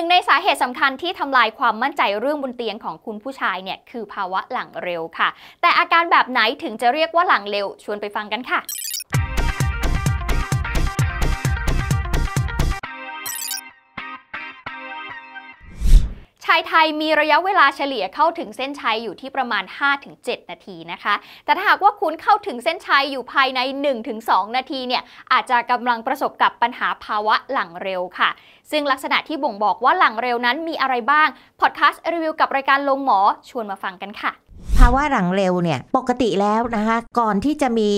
นึ่งในสาเหตุสำคัญที่ทำลายความมั่นใจเรื่องบนเตียงของคุณผู้ชายเนี่ยคือภาวะหลังเร็วค่ะแต่อาการแบบไหนถึงจะเรียกว่าหลังเร็วชวนไปฟังกันค่ะชายไทยมีระยะเวลาเฉลี่ยเข้าถึงเส้นชัยอยู่ที่ประมาณ 5-7 นาทีนะคะแต่ถ้าหากว่าคุณเข้าถึงเส้นชัยอยู่ภายใน 1-2 นาทีเนี่ยอาจจะกำลังประสบกับปัญหาภาวะหลังเร็วค่ะซึ่งลักษณะที่บ่งบอกว่าหลังเร็วนั้นมีอะไรบ้างพอดแคสต์รีวิวกับรายการลงหมอชวนมาฟังกันค่ะภาวะหลังเร็วเนี่ยปกติแล้วนะคะก่อนที่จะมี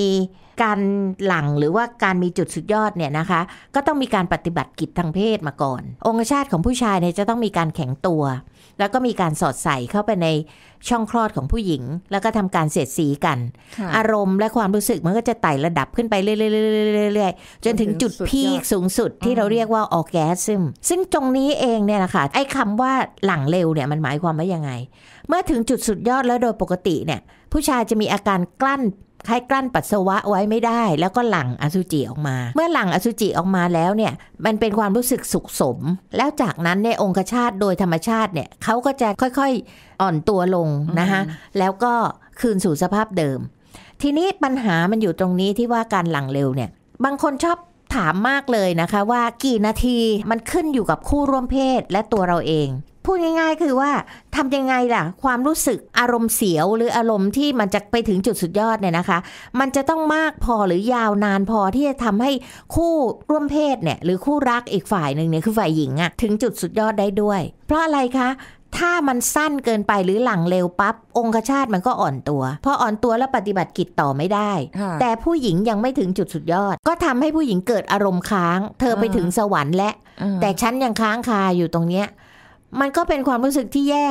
การหลังหรือว่าการมีจุดสุดยอดเนี่ยนะคะก็ต้องมีการปฏิบัติกิจทางเพศมาก่อนองคชาตของผู้ชายเนี่ยจะต้องมีการแข็งตัวแล้วก็มีการสอดใส่เข้าไปในช่องคลอดของผู้หญิงแล้วก็ทำการเสียดสีกันอารมณ์และความรู้สึกมันก็จะไต่ระดับขึ้นไปเรื่อยๆจนถึงจุดพีคสูงสุดที่เราเรียกว่าออร์แกซึมซึ่งตรงนี้เองเนี่ยนะคะไอ้คำว่าหลังเร็วเนี่ยมันหมายความว่ายังไงเมื่อถึงจุดสุดยอดแล้วโดยปกติเนี่ยผู้ชายจะมีอาการกลั้นให้กลั้นปัสสาวะไว้ไม่ได้แล้วก็หลั่งอสุจิออกมาเมื่อหลั่งอสุจิออกมาแล้วเนี่ยมันเป็นความรู้สึกสุขสมแล้วจากนั้นในองคชาตโดยธรรมชาติเนี่ยเขาก็จะค่อยๆอ่อนตัวลงนะคะแล้วก็คืนสู่สภาพเดิมทีนี้ปัญหามันอยู่ตรงนี้ที่ว่าการหลั่งเร็วเนี่ยบางคนชอบถามมากเลยนะคะว่ากี่นาทีมันขึ้นอยู่กับคู่ร่วมเพศและตัวเราเองพูดง่ายๆคือว่าทำยังไงล่ะความรู้สึกอารมณ์เสียวหรืออารมณ์ที่มันจะไปถึงจุดสุดยอดเนี่ยนะคะมันจะต้องมากพอหรือยาวนานพอที่จะทำให้คู่ร่วมเพศเนี่ยหรือคู่รักอีกฝ่ายหนึ่งเนี่ยคือฝ่ายหญิงอะถึงจุดสุดยอดได้ด้วยเพราะอะไรคะถ้ามันสั้นเกินไปหรือหลังเร็วปั๊บองคชาตมันก็อ่อนตัวพออ่อนตัวแล้วปฏิบัติกิจต่อไม่ได้แต่ผู้หญิงยังไม่ถึงจุดสุดยอดก็ทำให้ผู้หญิงเกิดอารมณ์ค้างเธอไปถึงสวรรค์และแต่ฉันยังค้างคาอยู่ตรงเนี้ยมันก็เป็นความรู้สึกที่แย่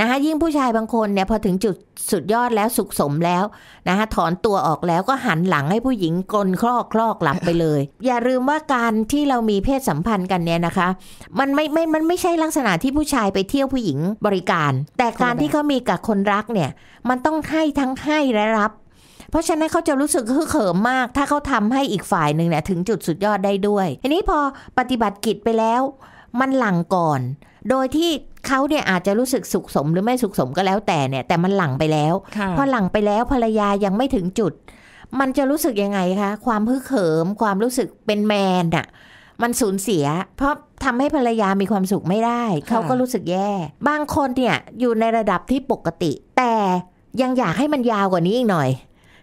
นะคะยิ่งผู้ชายบางคนเนี่ยพอถึงจุดสุดยอดแล้วสุขสมแล้วนะคะถอนตัวออกแล้วก็หันหลังให้ผู้หญิงกลนคลอกหลับไปเลยอย่าลืมว่าการที่เรามีเพศสัมพันธ์กันเนี่ยนะคะมันไม่ใช่ลักษณะที่ผู้ชายไปเที่ยวผู้หญิงบริการแต่การที่เขามีกับคนรักเนี่ยมันต้องให้ทั้งให้และรับเพราะฉะนั้นเขาจะรู้สึกฮึ่เขิมมากถ้าเขาทำให้อีกฝ่ายหนึ่งเนี่ยถึงจุดสุดยอดได้ด้วยทีนี้พอปฏิบัติกิจไปแล้วมันหลังก่อนโดยที่เขาเนี่ยอาจจะรู้สึกสุขสมหรือไม่สุขสมก็แล้วแต่เนี่ยแต่มันหลังไปแล้วพอหลังไปแล้วภรรยายังไม่ถึงจุดมันจะรู้สึกยังไงคะความฮึกเหิมความรู้สึกเป็นแมนอะมันสูญเสียเพราะทำให้ภรรยามีความสุขไม่ได้เขาก็รู้สึกแย่บางคนเนี่ยอยู่ในระดับที่ปกติแต่ยังอยากให้มันยาวกว่านี้อีกหน่อย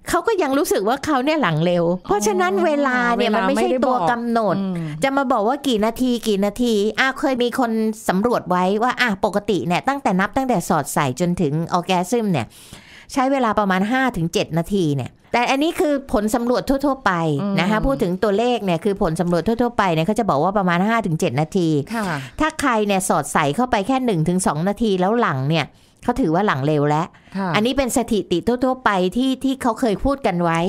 เขาก็ยังรู้สึกว่าเขาเนี่ยหลังเร็วเพราะฉะนั้นเวลาเนี่ยมันไม่ใช่ตัวกำหนดจะมาบอกว่ากี่นาทีเคยมีคนสำรวจไว้ว่าปกติเนี่ยตั้งแต่สอดใส่จนถึงออร์แกซึมเนี่ยใช้เวลาประมาณ 5-7 นาทีเนี่ยแต่อันนี้คือผลสำรวจทั่วๆไปนะคะพูดถึงตัวเลขเนี่ยคือผลสำรวจทั่วๆไปเนี่ยเขาจะบอกว่าประมาณ 5-7 นาทีถ้าใครเนี่ยสอดใส่เข้าไปแค่ 1-2 นาทีแล้วหลังเนี่ยเขาถือว่าหลังเร็วแล้วอันนี้เป็นสถิติทั่วๆไปที่เขาเคยพูดกันไว้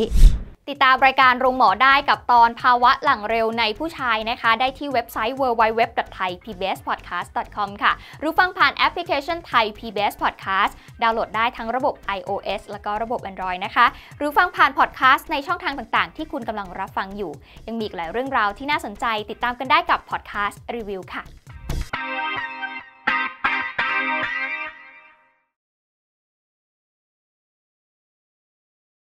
ติดตามรายการโรงหมอได้กับตอนภาวะหลังเร็วในผู้ชายนะคะได้ที่เว็บไซต์ www.thaipbspodcast.com ค่ะหรือฟังผ่านแอปพลิเคชัน Thai PBS Podcast ดาวน์โหลดได้ทั้งระบบ iOS แล้วก็ระบบ Android นะคะหรือฟังผ่านพอดแคสต์ในช่องทางต่างๆที่คุณกำลังรับฟังอยู่ยังมีอีกหลายเรื่องราวที่น่าสนใจติดตามกันได้กับพอดแคสต์รีวิวค่ะ